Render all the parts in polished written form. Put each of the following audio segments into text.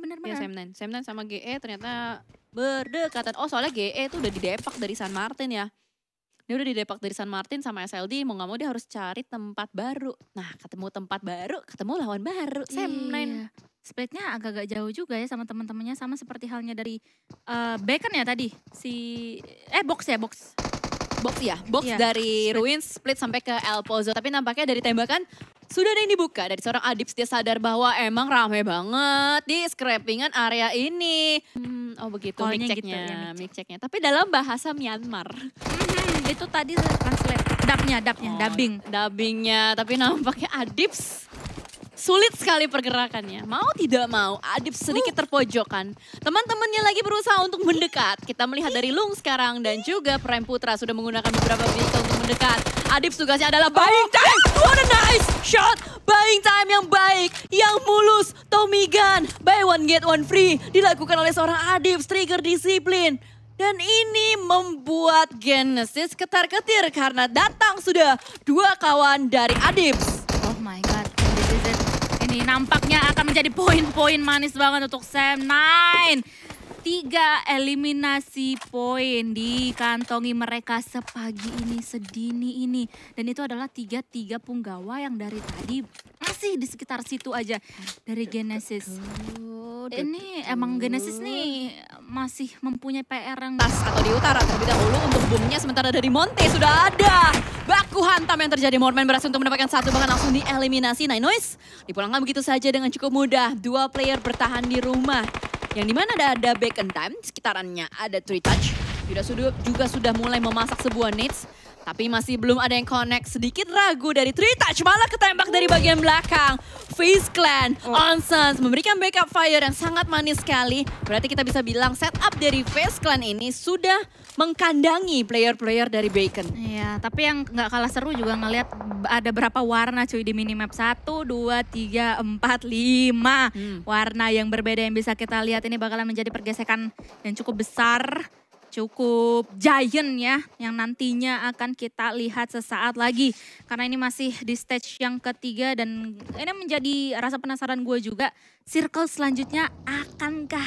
benar-benar. Ya, SEM9. SEM9 sama GE ternyata berdekatan. Oh, soalnya GE tuh udah didepak dari San Martin ya. Dia udah didepak dari San Martin sama SLD, mau gak mau dia harus cari tempat baru. Nah, ketemu tempat baru, ketemu lawan baru. SEM9. Iya. Splitnya agak-agak jauh juga ya sama teman-temannya, sama seperti halnya dari Bacon ya tadi. Box dari split. Ruins split sampai ke El Pozo. Tapi nampaknya dari tembakan sudah ada yang dibuka dari seorang Adip. Dia sadar bahwa emang rame banget di scrappingan area ini. Oh begitu mic checknya. Tapi dalam bahasa Myanmar. Itu tadi translate dubbingnya. Tapi nampaknya Adip sulit sekali pergerakannya. Mau tidak mau Adip sedikit terpojokan. Teman-temannya lagi berusaha untuk mendekat. Kita melihat dari Lung sekarang dan juga Prime Putra sudah menggunakan beberapa benda untuk mendekat. Adip tugasnya adalah buying time. What a nice shot. Buying time yang baik, yang mulus. Tommy Gun, buy one get one free. Dilakukan oleh seorang Adip, trigger disiplin. Dan ini membuat Genesis ketar-ketir karena datang sudah dua kawan dari Adip. Oh my God. Ini nampaknya akan menjadi poin-poin manis banget untuk SEM9. 3 eliminasi poin dikantongi mereka sepagi ini, sedini ini. Dan itu adalah 3-3 punggawa yang dari tadi masih di sekitar situ aja dari Genesis. Ini emang Genesis nih masih mempunyai PR yang... atau di utara terlebih dahulu untuk boomnya, sementara dari Monte sudah ada. Baku hantam yang terjadi, Morman berhasil untuk mendapatkan satu, bahkan langsung dieliminasi. Nine Noise dipulangkan begitu saja dengan cukup mudah. Dua player bertahan di rumah. Yang dimana ada Bacon Time, sekitarannya ada Three Touch. Juga sudah mulai memasak sebuah nades. Tapi masih belum ada yang connect, sedikit ragu dari Three Touch, malah ketembak dari bagian belakang. Face Clan, Onsens memberikan backup fire yang sangat manis sekali. Berarti kita bisa bilang setup dari Face Clan ini sudah mengkandangi player-player dari Bacon. Iya, tapi yang nggak kalah seru juga ngelihat ada berapa warna cuy di minimap. 1, 2, 3, 4, 5 warna yang berbeda yang bisa kita lihat. Ini bakalan menjadi pergesekan yang cukup besar. Cukup giant ya, yang nantinya akan kita lihat sesaat lagi. Karena ini masih di stage yang ketiga dan ini menjadi rasa penasaran gue juga. Circle selanjutnya akankah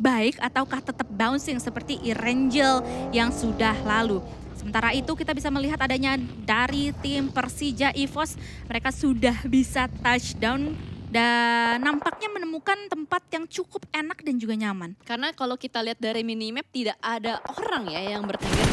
baik ataukah tetap bouncing seperti Irangel yang sudah lalu. Sementara itu kita bisa melihat adanya dari tim Persija EVOS, mereka sudah bisa touchdown. Dan nampaknya menemukan tempat yang cukup enak dan juga nyaman. Karena kalau kita lihat dari minimap tidak ada orang ya yang bertengger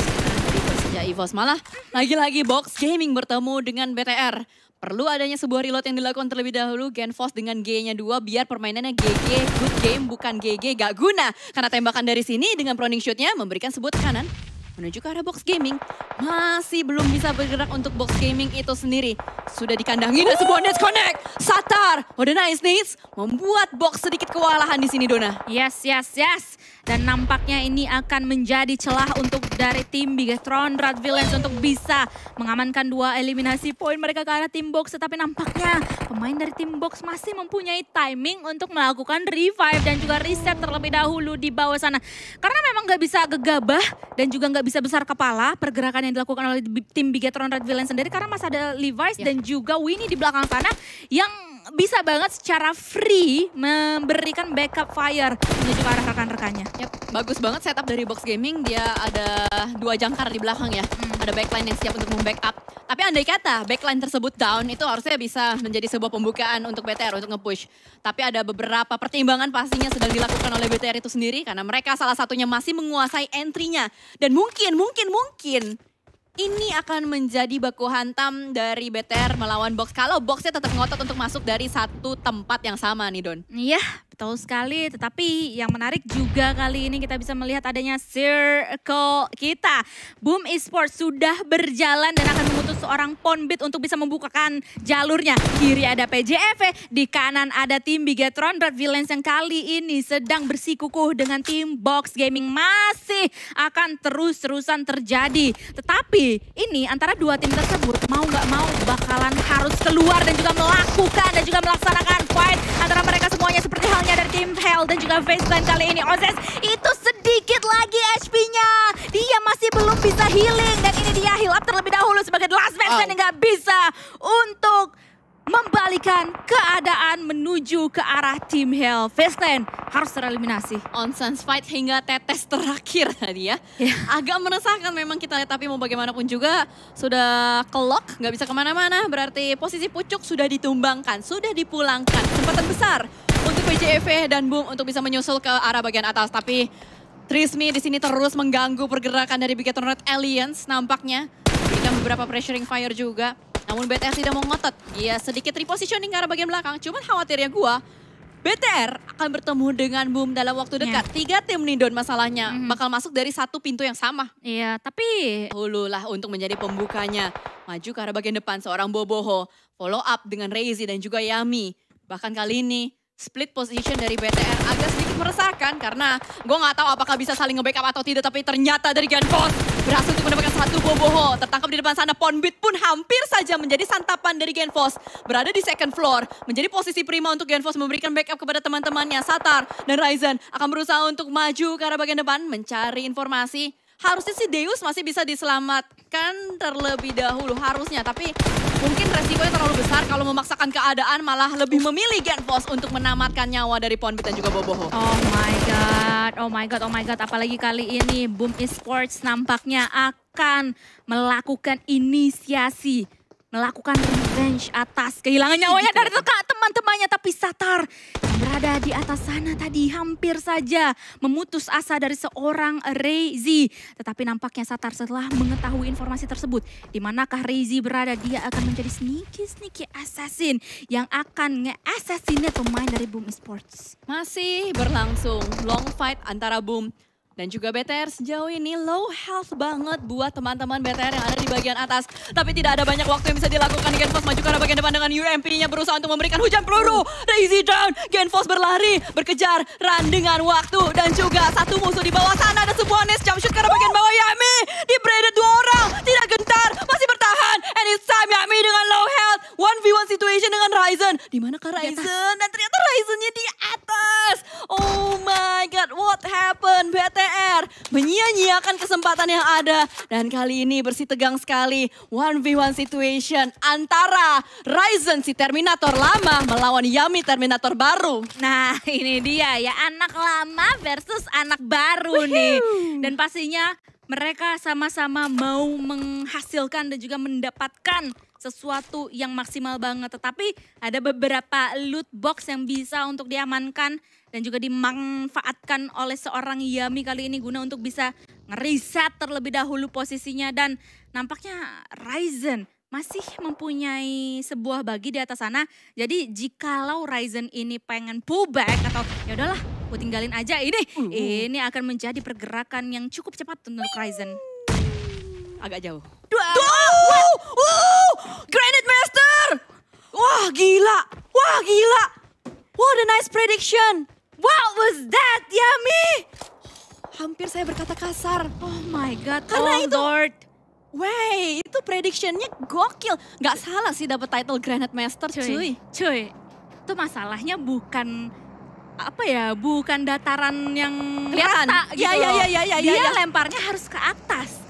di Persija EVOS. Malah lagi-lagi Box Gaming bertemu dengan BTR. Perlu adanya sebuah reload yang dilakukan terlebih dahulu. Genfos dengan G-nya 2 biar permainannya GG, good game, bukan GG gak guna. Karena tembakan dari sini dengan proning shootnya memberikan sebuah tekanan menuju ke arah Box Gaming. Masih belum bisa bergerak untuk Box Gaming itu sendiri. Sudah dikandangi dan sebuah net connect. Satar, what a nice needs. Membuat Box sedikit kewalahan di sini, Dona. Yes, yes, yes. Dan nampaknya ini akan menjadi celah untuk dari tim Bigetron Red Villains untuk bisa mengamankan 2 eliminasi poin mereka ke arah tim Box. Tetapi nampaknya pemain dari tim Box masih mempunyai timing untuk melakukan revive dan juga reset terlebih dahulu di bawah sana. Karena memang nggak bisa gegabah dan juga nggak bisa besar kepala pergerakan yang dilakukan oleh tim Bigetron Red Villains sendiri, karena masih ada Levi's dan juga Winnie di belakang sana yang bisa banget secara free memberikan backup fire menuju ke arah rekan-rekannya. Bagus banget setup dari Box Gaming, dia ada 2 jangkar di belakang ya. Ada backline yang siap untuk membackup. Tapi andai kata backline tersebut down, itu harusnya bisa menjadi sebuah pembukaan untuk BTR untuk nge-push. Tapi ada beberapa pertimbangan pastinya sedang dilakukan oleh BTR itu sendiri, karena mereka salah satunya masih menguasai entry-nya. Dan mungkin ini akan menjadi baku hantam dari BTR melawan Box. Kalau Boxnya tetap ngotot untuk masuk dari satu tempat yang sama nih, Don. Iya, betul sekali. Tetapi yang menarik juga kali ini kita bisa melihat adanya circle kita. Boom Esports sudah berjalan dan akan mengutus seorang Ponbit untuk bisa membukakan jalurnya. Kiri ada PJEV, di kanan ada tim Bigetron Red Villains yang kali ini sedang bersikukuh dengan tim Box Gaming. Masih akan terus-terusan terjadi. Tetapi ini antara 2 tim tersebut mau nggak mau bakalan harus keluar dan juga melakukan dan juga melaksanakan fight antara mereka semuanya, seperti halnya dari tim Hell dan juga Face Clan kali ini. Ozes itu sedikit lagi HP-nya, dia masih belum bisa healing dan ini dia heal up terlebih dahulu sebagai last man dan nggak bisa untuk membalikan keadaan menuju ke arah tim Hell. Face Clan harus tereliminasi. Onsense fight hingga tetes terakhir tadi ya. Yeah. Agak meresahkan memang kita lihat, tapi mau bagaimanapun juga sudah kelok, nggak bisa kemana-mana. Berarti posisi pucuk sudah ditumbangkan, sudah dipulangkan. Kesempatan besar untuk PJEV dan Boom untuk bisa menyusul ke arah bagian atas. Tapi Trismi di sini terus mengganggu pergerakan dari Bigetron Red Alliance nampaknya. Berikan beberapa pressuring fire juga. Namun BTR tidak mau ngotot, dia sedikit repositioning ke arah bagian belakang. Cuman khawatirnya gue, BTR akan bertemu dengan Boom dalam waktu dekat. Yeah. Tiga tim nih Don masalahnya, bakal masuk dari satu pintu yang sama. Iya, yeah, tapi... Hululah untuk menjadi pembukanya. Maju ke arah bagian depan seorang Boboho, follow up dengan Reizy dan juga Yami. Bahkan kali ini, split position dari BTR agak sedikit meresahkan. Karena gue gak tahu apakah bisa saling nge-backup atau tidak, tapi ternyata dari Genfos berhasil untuk mendapatkan satu Boboho. Tertangkap di depan sana, Ponbit pun hampir saja menjadi santapan dari Genfos. Berada di second floor, menjadi posisi prima untuk Genfos memberikan backup kepada teman-temannya. Satar dan Ryzen akan berusaha untuk maju ke arah bagian depan, mencari informasi. Harusnya si Deus masih bisa diselamatkan terlebih dahulu, harusnya. Tapi mungkin resikonya terlalu besar kalau memaksakan keadaan, malah lebih memilih Genfos untuk menamatkan nyawa dari Ponbit dan juga Boboho. Oh my God. Oh my God, oh my God. Apalagi kali ini Boom Esports nampaknya akan melakukan inisiasi. Melakukan revenge atas kehilangan nyawanya dari teman-temannya. Tapi Satar yang berada di atas sana tadi hampir saja memutus asa dari seorang Reizy. Tetapi nampaknya Satar setelah mengetahui informasi tersebut, di manakah Reizy berada, dia akan menjadi sneaky assassin yang akan nge-assassinate pemain dari Boom Esports. Masih berlangsung long fight antara Boom dan juga BTR. Sejauh ini low health banget buat teman-teman BTR yang ada di bagian atas. Tapi tidak ada banyak waktu yang bisa dilakukan. Genfos maju ke bagian depan dengan UMP-nya berusaha untuk memberikan hujan peluru. Reizy down, Genfos berlari, berkejar, run dengan waktu. Dan juga satu musuh di bawah sana, ada sebuah nest jump shoot ke bagian bawah. Yami di braided dua orang, tidak gentar, masih bertahan. And it's time Yami dengan low health, 1v1 situation dengan Ryzen. Dimanakah Ryzen? Dan ternyata Ryzen-nya di atas. Oh my God, what happened? BTR menyia-nyiakan kesempatan yang ada. Dan kali ini bersih tegang sekali. 1v1 situation antara Ryzen si Terminator lama melawan Yami Terminator baru. Nah ini dia ya, anak lama versus anak baru nih. Dan pastinya mereka sama-sama mau menghasilkan dan juga mendapatkan sesuatu yang maksimal banget. Tetapi ada beberapa loot box yang bisa untuk diamankan dan juga dimanfaatkan oleh seorang Yami kali ini guna untuk bisa ngeriset terlebih dahulu posisinya. Dan nampaknya Ryzen masih mempunyai sebuah bagi di atas sana. Jadi jikalau Ryzen ini pengen pullback atau ya udahlah, gue tinggalin aja ini. Ini akan menjadi pergerakan yang cukup cepat untuk Ryzen. Agak jauh. Granite Master! Wah gila! Wah gila! What a nice prediction! What was that, Yami? Hampir saya berkata kasar. Oh my God, karena itu... Lord. Wey, itu predictionnya gokil. Gak salah sih dapet title Granite Master, cuy. Cuy, itu masalahnya bukan... apa ya, bukan dataran yang kelihatan gitu. Dia lemparnya harus ke atas.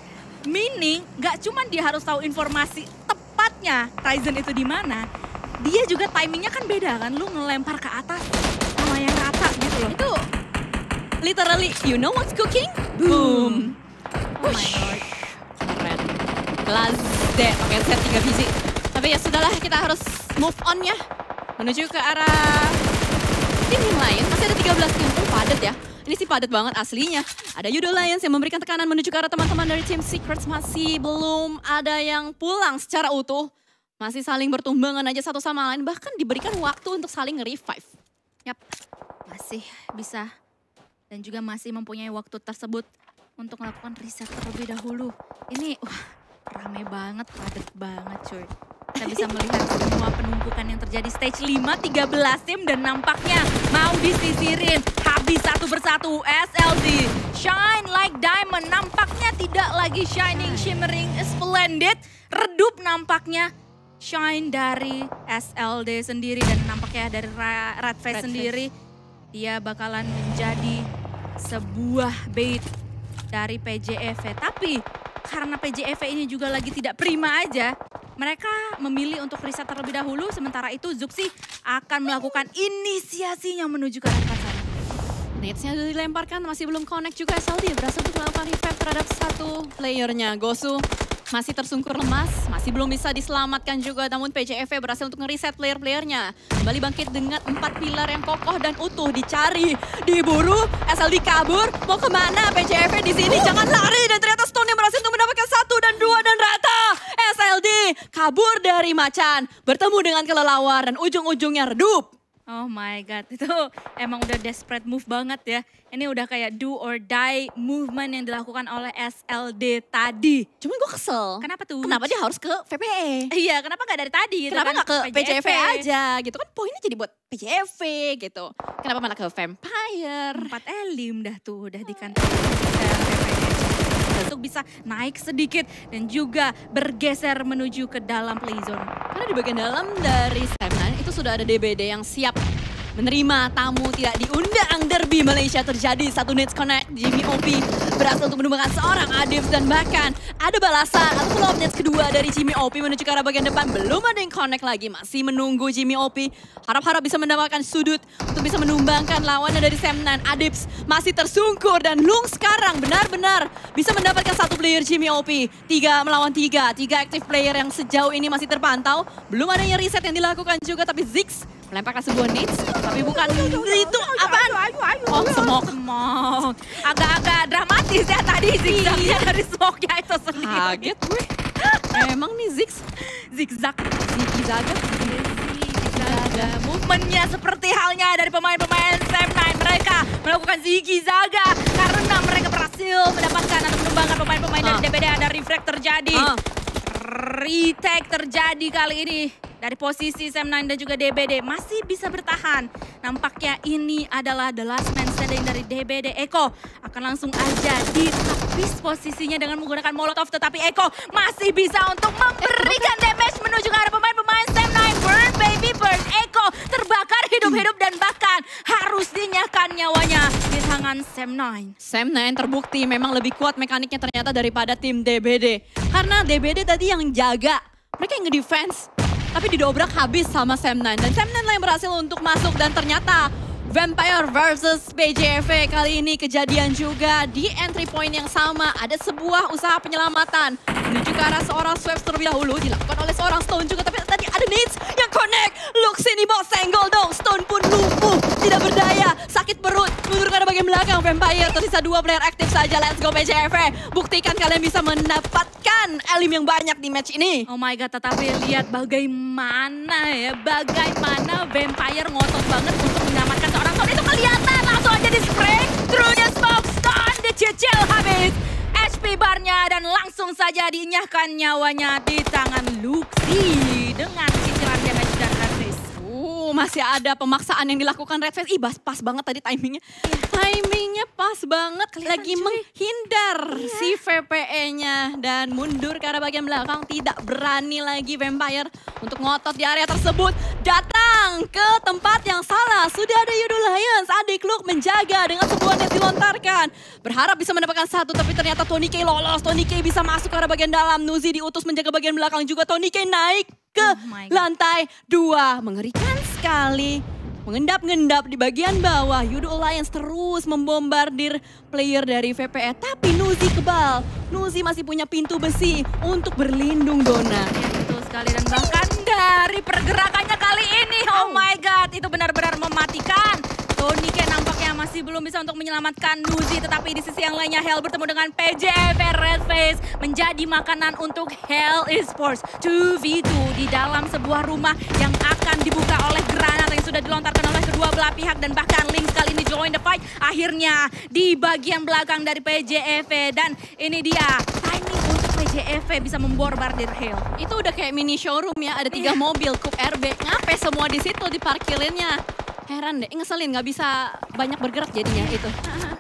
Meaning, gak cuman dia harus tahu informasi tepatnya Ryzen itu di mana, dia juga timingnya kan beda kan, lu ngelempar ke atas sama yang rata gitu loh. Itu literally, you know what's cooking? Boom. Oh my God. Keren. Lazde, oke set 3 biji. Tapi ya sudahlah, kita harus move on ya. Menuju ke arah tim yang lain. Masih ada 13 tim, padat ya. Ini sih padat banget aslinya. Ada Yudo Lions yang memberikan tekanan menuju ke arah teman-teman dari tim Secrets. Masih belum ada yang pulang secara utuh. Masih saling bertumbangan aja satu sama lain, bahkan diberikan waktu untuk saling nge-revive. Yap, masih bisa dan juga masih mempunyai waktu tersebut untuk melakukan riset terlebih dahulu. Ini rame banget, padat banget cuy. Kita bisa melihat semua penumpukan yang terjadi. Stage 5, 13 tim dan nampaknya mau disisirin. Habis satu persatu, SLD, shine like diamond. Nampaknya tidak lagi shining, shimmering, splendid. Redup nampaknya. Shine dari SLD sendiri dan nampaknya dari Red Face sendiri. Dia bakalan menjadi sebuah bait dari PJEV. Tapi karena PJEV ini juga lagi tidak prima aja, Mereka memilih untuk riset terlebih dahulu, sementara itu Zuxi akan melakukan inisiasinya menuju ke arah sana. Nades-nya sudah dilemparkan, masih belum connect juga. SLD berhasil untuk melakukan revive terhadap satu playernya. Gosu masih tersungkur lemas, masih belum bisa diselamatkan juga. Namun PJEV berhasil untuk ngereset player-playernya. Kembali bangkit dengan 4 pilar yang kokoh dan utuh. Dicari, diburu, SLD kabur. Mau kemana PJEV di sini? Jangan lari, dan ternyata stone yang berhasil untuk mendapatkan 1 dan 2 dan rata. SLD kabur dari macan, bertemu dengan kelelawar dan ujung-ujungnya redup. Oh my God, itu emang udah desperate move banget ya. Ini udah kayak do or die movement yang dilakukan oleh SLD tadi. Cuman gue kesel. Kenapa tuh? Kenapa dia harus ke VPE? Iya, kenapa gak dari tadi? Kenapa gak ke PJV aja gitu kan, poinnya jadi buat PJV gitu. Kenapa malah ke Vampire? 4 elim dah tuh, udah di kantor untuk bisa naik sedikit dan juga bergeser menuju ke dalam playzone. Karena di bagian dalam dari SEM9 itu sudah ada DBD yang siap menerima tamu tidak diundang. Derby Malaysia terjadi, satu net connect. Jimmy Opi berhasil untuk menumbangkan seorang Adip, dan bahkan ada balasan atau follow net kedua dari Jimmy Opi menuju ke arah bagian depan. Belum ada yang connect lagi, masih menunggu Jimmy Opi. Harap-harap bisa mendapatkan sudut untuk bisa menumbangkan lawannya dari SEM9. Adip masih tersungkur dan Lung sekarang benar-benar bisa mendapatkan satu player Jimmy Opi. 3 melawan 3, 3 aktif player yang sejauh ini masih terpantau. Belum ada yang reset yang dilakukan juga, tapi Ziggs melemparkan sebuah nades, tapi bukan itu apaan? Oh, smoke. Agak-agak dramatis ya tadi zigzagnya dari smoke-nya itu sendiri. Kaget gue. Emang nih zigzag. Movementnya seperti halnya dari pemain-pemain SEM9. Mereka melakukan zigzaga karena mereka berhasil mendapatkan atau menumbangkan pemain-pemain dari DBD. Ada reflect terjadi. Retake terjadi kali ini. Dari posisi SEM9 dan juga DBD masih bisa bertahan. Nampaknya ini adalah the last man standing dari DBD. Eko akan langsung aja ditapis posisinya dengan menggunakan molotov. Tetapi Eko masih bisa untuk memberikan damage menuju ke arah pemain-pemain SEM9. Burn baby burn, Eko terbakar hidup-hidup dan bahkan harus dinyahkan nyawanya di tangan SEM9. SEM9 terbukti memang lebih kuat mekaniknya ternyata daripada tim DBD. Karena DBD tadi yang jaga, mereka yang nge-defense. Tapi didobrak habis sama SEM9, dan SEM9 lah yang berhasil untuk masuk. Dan ternyata Vampire versus PJV kali ini kejadian juga di entry point yang sama. Ada sebuah usaha penyelamatan menuju ke arah seorang sweep terlebih dahulu, dilakukan oleh seorang stone juga. Tapi tadi ada nades yang connect. Luxi ini mau senggol dong, stone pun lumpuh, tidak berdaya, sakit perut. Menurut ke bagian belakang Vampire, tersisa 2 player aktif saja. Let's go PJV, buktikan kalian bisa mendapatkan elim yang banyak di match ini. Oh my God, tetapi lihat bagaimana Vampire ngotot banget untuk menyelamatkan orang stone itu. Kelihatan langsung aja di spray through the smoke, stone dicicil habis HP barnya dan langsung saja dinyahkan nyawanya di tangan Luxi dengan cicilan damage dan red face. Masih ada pemaksaan yang dilakukan red face. Ih, pas banget tadi timingnya. Timingnya pas banget, lagi menghindar si VPE-nya dan mundur ke arah bagian belakang. Tidak berani lagi Vampire untuk ngotot di area tersebut. Datang ke tempat yang salah. Sudah ada Yudul Lions, adik Luke menjaga dengan sebuah net dilontarkan. Berharap bisa mendapatkan satu, tapi ternyata Tony K lolos. Tony K bisa masuk ke arah bagian dalam. Nuzi diutus menjaga bagian belakang juga. Tony K naik ke lantai 2. Mengerikan sekali. Mengendap-ngendap di bagian bawah, Yudo Alliance terus membombardir player dari VPE. Tapi Nuzi kebal, Nuzi masih punya pintu besi untuk berlindung Dona. Ya, betul sekali, dan bahkan dari pergerakannya kali ini, oh my God, itu benar-benar mematikan. Tony K nampaknya masih belum bisa untuk menyelamatkan Nuzi, tetapi di sisi yang lainnya Hell bertemu dengan PJEV. Red Face menjadi makanan untuk Hell Esports. 2v2 di dalam sebuah rumah yang akan dibuka oleh granat yang sudah dilontarkan oleh kedua belah pihak, dan bahkan Link kali ini join the fight akhirnya di bagian belakang dari PJEV. Dan ini dia timing untuk PJEV bisa membombardir Hell. Itu udah kayak mini showroom ya, ada 3 mobil, Coupe RB, ngape semua di situ diparkirinnya. Heran deh, ngeselin, gak bisa banyak bergerak jadinya itu.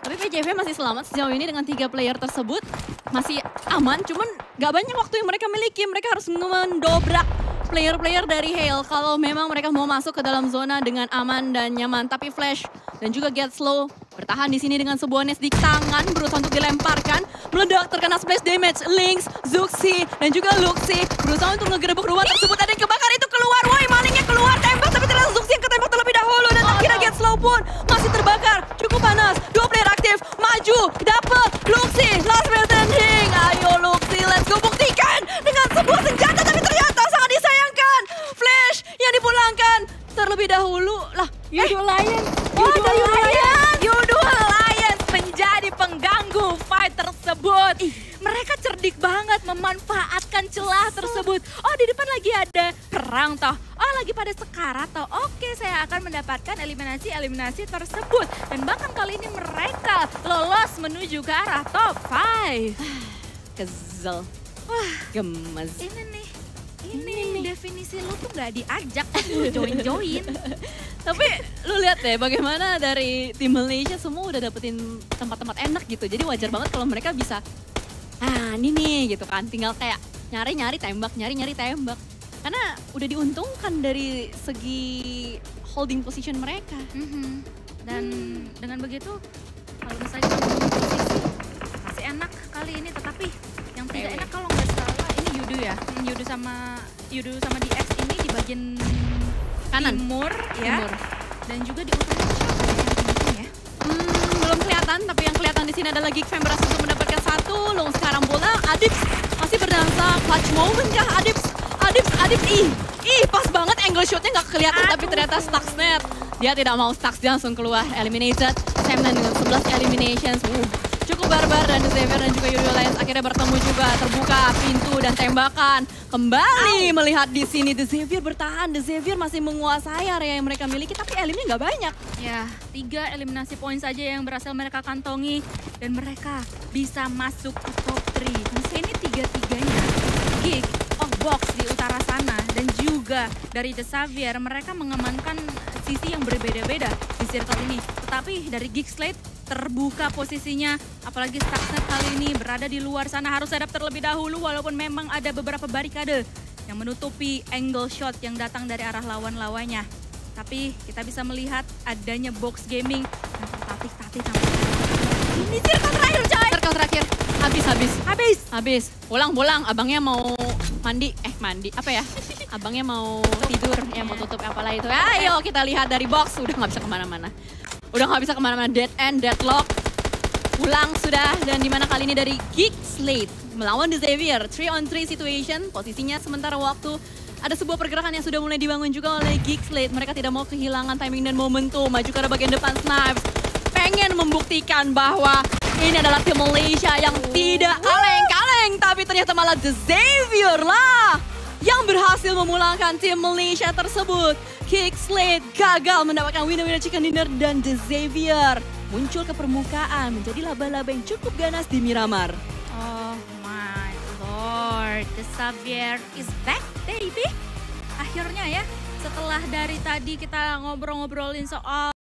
Tapi PJV masih selamat sejauh ini dengan 3 player tersebut. Masih aman, cuman gak banyak waktu yang mereka miliki. Mereka harus mendobrak player-player dari Hell kalau memang mereka mau masuk ke dalam zona dengan aman dan nyaman. Tapi Flash dan juga Get Slow bertahan di sini dengan sebuah nest di tangan, berusaha untuk dilemparkan, meledak, terkena splash damage. Lynx, Zuxi, dan juga Luxi berusaha untuk ngegerebek rumah tersebut. Ada yang kebakar itu keluar, woi malingnya keluar, tembak tapi ternyata Zuxi yang ketembak terlebih dahulu. Dan akhirnya Get Slow pun masih terbakar, cukup panas, dua player aktif, maju, dapet, Luxi, last man standing. Ayo Luxi, let's go, buktikan dengan sebuah senjata tapi ternyata sangat disayangkan. Flash yang dipulangkan terlebih dahulu lah. Yudo Lion, Yudo Lion menjadi pengganggu fight tersebut. Ih, mereka cerdik banget memanfaatkan celah tersebut. Oh, di depan lagi ada perang toh. Oh, lagi pada sekarat toh. Oke, saya akan mendapatkan eliminasi-eliminasi tersebut. Dan bahkan kali ini mereka lolos menuju ke arah top 5. Kesel. Wah, gemes. Ini nih, definisi lu tuh gak diajak, lu join-join. Tapi lu lihat deh bagaimana dari tim Malaysia semua udah dapetin tempat-tempat enak gitu. Jadi wajar banget kalau mereka bisa, ah ini nih gitu kan. Tinggal kayak nyari-nyari tembak, nyari-nyari tembak. Karena udah diuntungkan dari segi holding position mereka. Dan dengan begitu, kalau misalnya masih enak kali ini. Tetapi yang tidak enak kalau nggak salah ini Yudu ya. Yudu sama DX ini di bagian kanan timur ya. Timur. Dan juga di utara ya. Belum kelihatan, tapi yang kelihatan di sini adalah Geek Fan berhasil untuk mendapatkan satu. Long sekarang bola Adip masih berdansa, clutch moment kah Adip ih pas banget angle shootnya nggak kelihatan. Aduh. Tapi ternyata Stuxnet. Dia tidak mau Stux, dia langsung keluar eliminated. SEM9 dengan 11 eliminations. Cukup barbar dan Xavier dan juga Yudo Lions akhirnya bertemu juga, terbuka pintu dan tembakan. Kembali melihat di sini Xavier bertahan, Xavier masih menguasai area yang mereka miliki tapi elimnya nggak banyak. Ya, 3 eliminasi poin saja yang berhasil mereka kantongi dan mereka bisa masuk ke top 3. Ini 3-3-nya Geek of Box di utara sana dan juga dari Xavier mereka mengamankan sisi yang berbeda-beda di circle ini. Tetapi dari Geek Slate terbuka posisinya, apalagi Stuxnet kali ini berada di luar sana, harus hadap terlebih dahulu walaupun memang ada beberapa barikade yang menutupi angle shot yang datang dari arah lawan-lawannya. Tapi kita bisa melihat adanya Box Gaming yang tertatih-tatih. Ini circle terakhir coy! Circle terakhir, habis. Pulang, abangnya mau mandi, apa ya? Abangnya mau tidur, ya mau tutup apalah itu. Ayo kita lihat dari Box, udah nggak bisa kemana-mana. Dead end, deadlock, pulang sudah. Dan dimana kali ini dari Geek Slate melawan Xavier, 3-on-3 situation, posisinya sementara waktu. Ada sebuah pergerakan yang sudah mulai dibangun juga oleh Geek Slate, mereka tidak mau kehilangan timing dan momentum, maju ke bagian depan Snipes. Pengen membuktikan bahwa ini adalah tim Malaysia yang tidak kaleng-kaleng, tapi ternyata malah Xavier lah yang berhasil memulangkan tim Malaysia tersebut. Geek Slate gagal mendapatkan winner-winner chicken dinner dan Xavier muncul ke permukaan menjadi laba-laba yang cukup ganas di Miramar. Oh my lord, Xavier is back baby. Akhirnya ya, setelah dari tadi kita ngobrol-ngobrolin soal